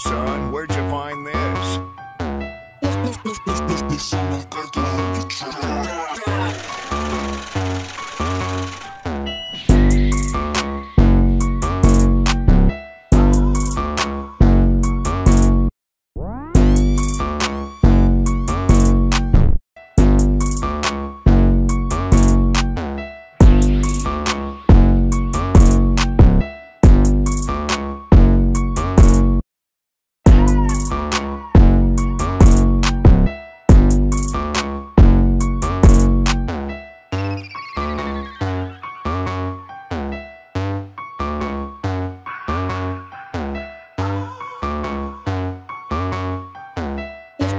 son? Where'd you find this?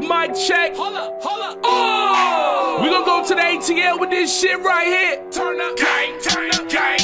Mic check, hold up, oh! We gonna go to the ATL with this shit right here. Turn up, gang,